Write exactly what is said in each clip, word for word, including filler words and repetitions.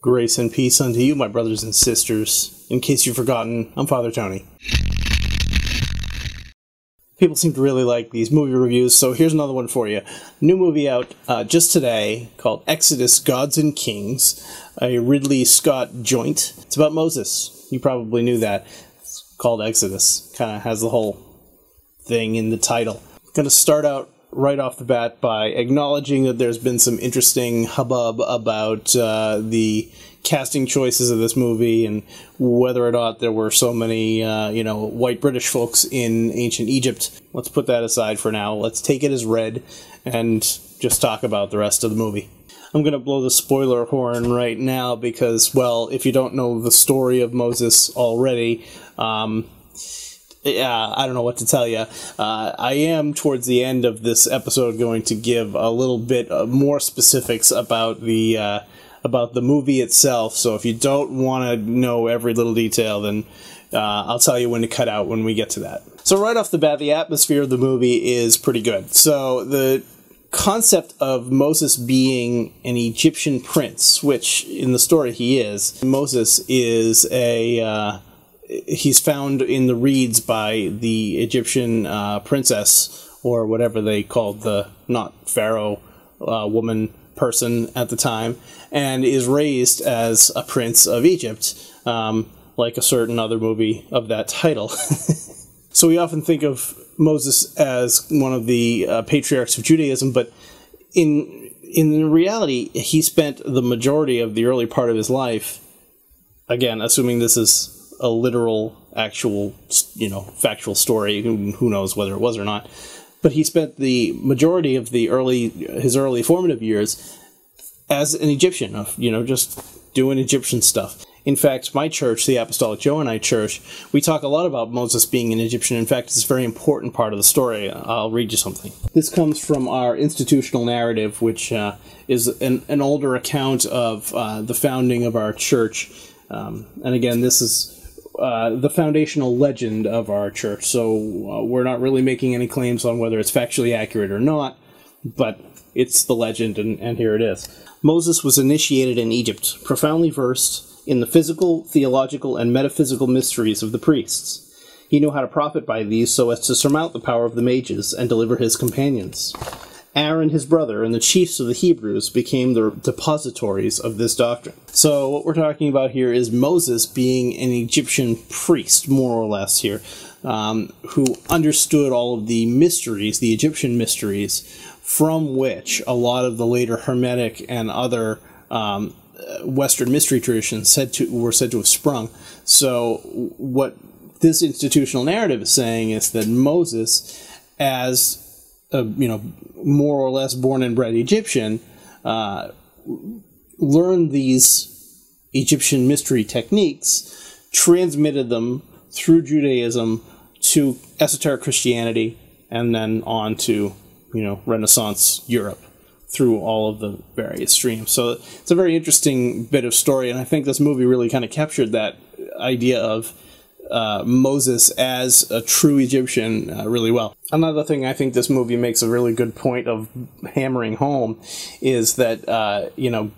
Grace and peace unto you, my brothers and sisters. In case you've forgotten, I'm Father Tony. People seem to really like these movie reviews, so here's another one for you. New movie out uh, just today called Exodus: Gods and Kings, a Ridley Scott joint. It's about Moses. You probably knew that. It's called Exodus. Kind of has the whole thing in the title. Going to start out right off the bat by acknowledging that there's been some interesting hubbub about uh, the casting choices of this movie and whether or not there were so many, uh, you know, white British folks in ancient Egypt. Let's put that aside for now. Let's take it as read and just talk about the rest of the movie. I'm going to blow the spoiler horn right now because, well, if you don't know the story of Moses already, um... yeah, I don't know what to tell you. Uh, I am, towards the end of this episode, going to give a little bit more specifics about the uh, about the movie itself. So if you don't want to know every little detail, then uh, I'll tell you when to cut out when we get to that. So right off the bat, the atmosphere of the movie is pretty good. So the concept of Moses being an Egyptian prince, which in the story he is, Moses is a... Uh, He's found in the reeds by the Egyptian uh, princess, or whatever they called the not pharaoh uh, woman person at the time, and is raised as a prince of Egypt, um, like a certain other movie of that title. So we often think of Moses as one of the uh, patriarchs of Judaism, but in, in reality, he spent the majority of the early part of his life, again, assuming this is a literal, actual, you know, factual story. Who knows whether it was or not? But he spent the majority of the early, his early formative years as an Egyptian, you know, just doing Egyptian stuff. In fact, my church, the Apostolic Joannite Church, we talk a lot about Moses being an Egyptian. In fact, it's a very important part of the story. I'll read you something. This comes from our institutional narrative, which uh, is an, an older account of uh, the founding of our church. Um, and again, this is... Uh, the foundational legend of our church, so uh, we're not really making any claims on whether it's factually accurate or not, but it's the legend, and, and here it is. Moses was initiated in Egypt, profoundly versed in the physical, theological, and metaphysical mysteries of the priests. He knew how to profit by these so as to surmount the power of the mages and deliver his companions. Aaron, his brother, and the chiefs of the Hebrews became the depositories of this doctrine. So what we're talking about here is Moses being an Egyptian priest, more or less here, um, who understood all of the mysteries, the Egyptian mysteries, from which a lot of the later Hermetic and other um, Western mystery traditions said to, were said to have sprung. So what this institutional narrative is saying is that Moses, as a, you know, more or less born and bred Egyptian, uh, learned these Egyptian mystery techniques, transmitted them through Judaism to esoteric Christianity, and then on to, you know, Renaissance Europe through all of the various streams. So it's a very interesting bit of story, and I think this movie really kind of captured that idea of Uh, Moses as a true Egyptian uh, really well. Another thing I think this movie makes a really good point of hammering home is that, uh, you know,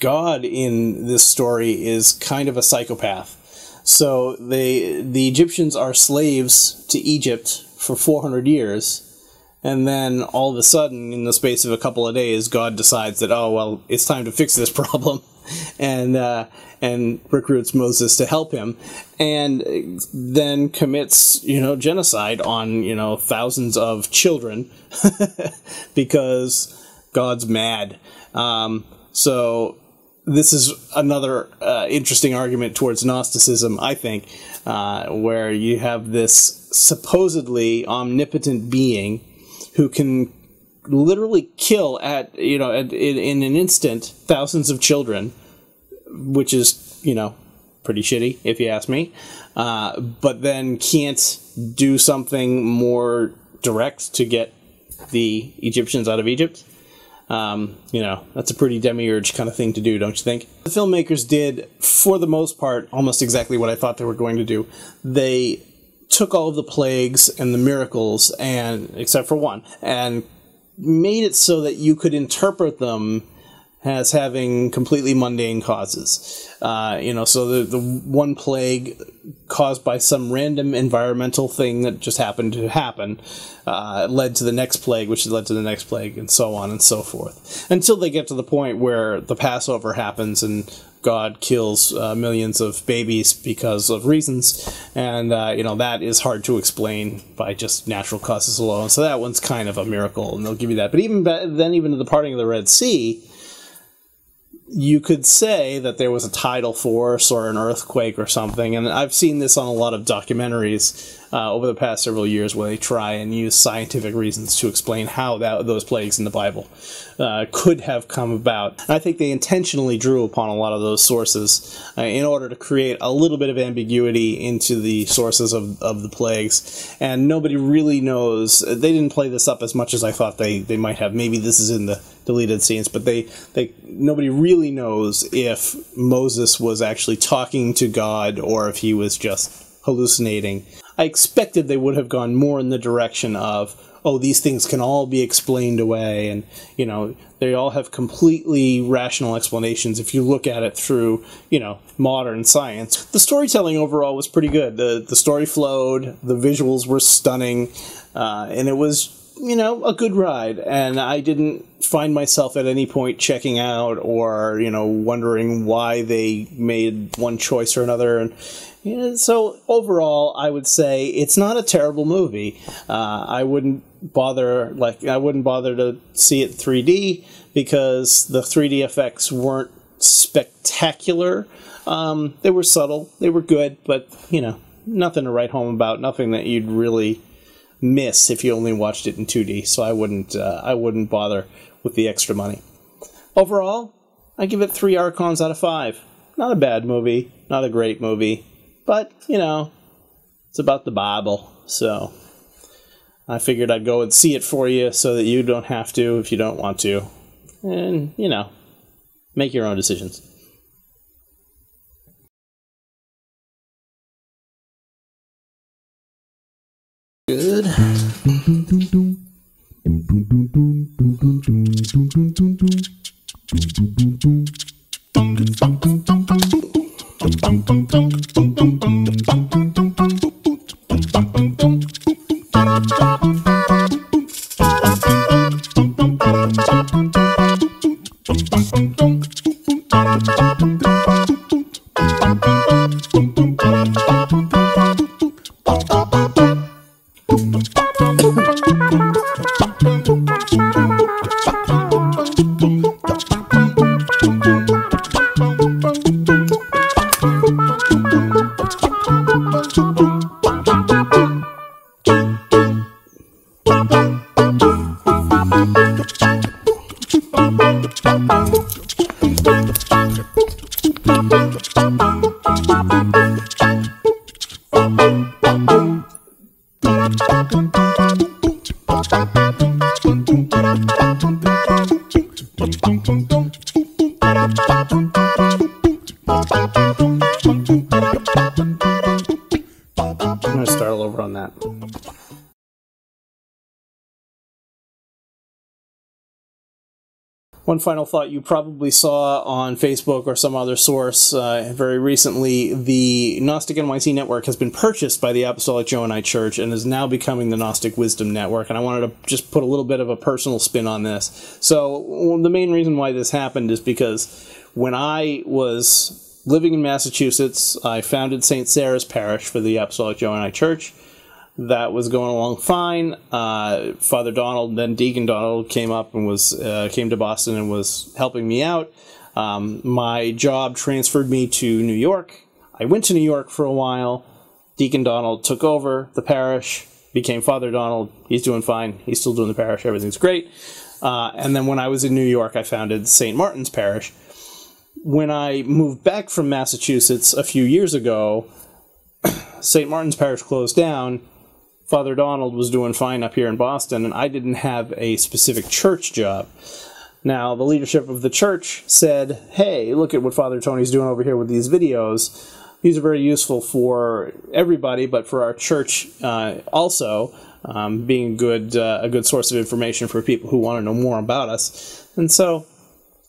God in this story is kind of a psychopath. So they, the Egyptians are slaves to Egypt for four hundred years, and then all of a sudden, in the space of a couple of days, God decides that, oh, well, it's time to fix this problem. And uh, and recruits Moses to help him, and then commits, you know, genocide on, you know, thousands of children because God's mad. Um, so this is another uh, interesting argument towards Gnosticism, I think, uh, where you have this supposedly omnipotent being who can literally kill at, you know, at, in, in an instant thousands of children, which is, you know, pretty shitty if you ask me, uh, but then can't do something more direct to get the Egyptians out of Egypt. Um, you know, that's a pretty demiurge kind of thing to do, don't you think? The filmmakers did, for the most part, almost exactly what I thought they were going to do. They took all of the plagues and the miracles, and except for one, and made it so that you could interpret them as having completely mundane causes. Uh, you know, so the, the one plague caused by some random environmental thing that just happened to happen uh, led to the next plague, which led to the next plague, and so on and so forth. Until they get to the point where the Passover happens and God kills uh, millions of babies because of reasons, and uh, you know, that is hard to explain by just natural causes alone. So that one's kind of a miracle, and they'll give you that. But even then, even to the parting of the Red Sea, you could say that there was a tidal force or an earthquake or something, and I've seen this on a lot of documentaries uh, over the past several years where they try and use scientific reasons to explain how that, those plagues in the Bible uh, could have come about. And I think they intentionally drew upon a lot of those sources uh, in order to create a little bit of ambiguity into the sources of, of the plagues, and nobody really knows. They didn't play this up as much as I thought they, they might have. Maybe this is in the deleted scenes, but they, they nobody really knows if Moses was actually talking to God or if he was just hallucinating. I expected they would have gone more in the direction of, oh, these things can all be explained away, and, you know, they all have completely rational explanations if you look at it through, you know, modern science. The storytelling overall was pretty good. The, the story flowed, the visuals were stunning, uh, and it was, you know, a good ride, and I didn't find myself at any point checking out or, you know, wondering why they made one choice or another. And you know, so overall, I would say it's not a terrible movie. Uh, I wouldn't bother, like, I wouldn't bother to see it three D because the three D effects weren't spectacular. Um, they were subtle, they were good, but you know, nothing to write home about. Nothing that you'd really miss if you only watched it in two D, so I wouldn't uh, I wouldn't bother with the extra money. Overall, I give it three Archons out of five. Not a bad movie, not a great movie, but, you know, it's about the Bible, so I figured I'd go and see it for you so that you don't have to if you don't want to. And, you know, make your own decisions. Good. One final thought: you probably saw on Facebook or some other source uh, very recently, the Gnostic N Y C network has been purchased by the Apostolic Joannite Church and is now becoming the Gnostic Wisdom Network, and I wanted to just put a little bit of a personal spin on this. So well, the main reason why this happened is because when I was living in Massachusetts, I founded Saint Sarah's Parish for the Apostolic Joannite Church. That was going along fine. Uh, Father Donald, then Deacon Donald, came up and was uh, came to Boston and was helping me out. Um, my job transferred me to New York. I went to New York for a while. Deacon Donald took over the parish, became Father Donald. He's doing fine. He's still doing the parish. Everything's great. Uh, and then when I was in New York, I founded Saint Martin's Parish. When I moved back from Massachusetts a few years ago, Saint Martin's Parish closed down. Father Donald was doing fine up here in Boston, and I didn't have a specific church job. Now, the leadership of the church said, hey, look at what Father Tony's doing over here with these videos. These are very useful for everybody, but for our church uh, also, um, being good, uh, a good source of information for people who want to know more about us. And so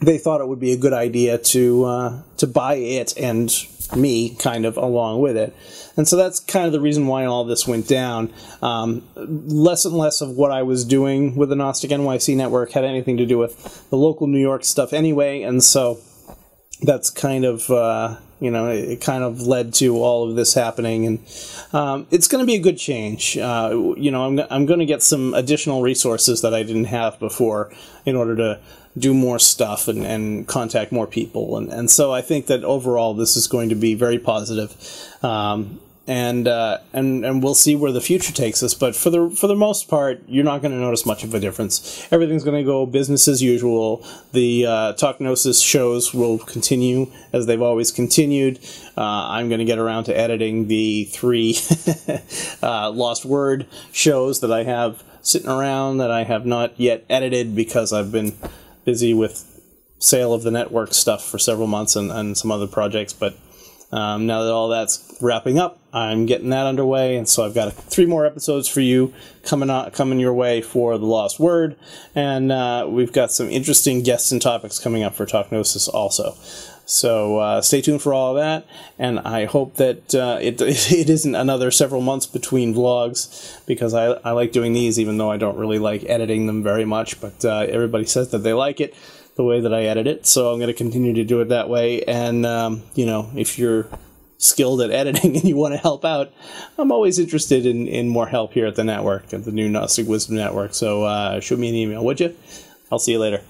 they thought it would be a good idea to uh, to buy it and me kind of along with it. And so that's kind of the reason why all this went down. Um, less and less of what I was doing with the Gnostic N Y C network had anything to do with the local New York stuff anyway, and so that's kind of, uh, you know, it kind of led to all of this happening. And um, it's going to be a good change. Uh, you know, I'm, I'm going to get some additional resources that I didn't have before in order to do more stuff and, and contact more people. And, and so I think that overall this is going to be very positive. Um, and, uh, and, and we'll see where the future takes us. But for the, for the most part, you're not going to notice much of a difference. Everything's going to go business as usual. The uh, Talk Gnosis shows will continue as they've always continued. Uh, I'm going to get around to editing the three uh, Lost Word shows that I have sitting around that I have not yet edited because I've been busy with sale of the network stuff for several months and, and some other projects. But um, now that all that's wrapping up, I'm getting that underway, and so I've got three more episodes for you coming out, coming your way for The Lost Word, and uh, we've got some interesting guests and topics coming up for Talk Gnosis also. So uh, stay tuned for all of that, and I hope that uh, it, it isn't another several months between vlogs, because I, I like doing these even though I don't really like editing them very much, but uh, everybody says that they like it, the way that I edit it, so I'm going to continue to do it that way. And, um, you know, if you're skilled at editing and you want to help out, I'm always interested in, in more help here at the network, at the new Gnostic Wisdom Network, so uh, shoot me an email, would you? I'll see you later.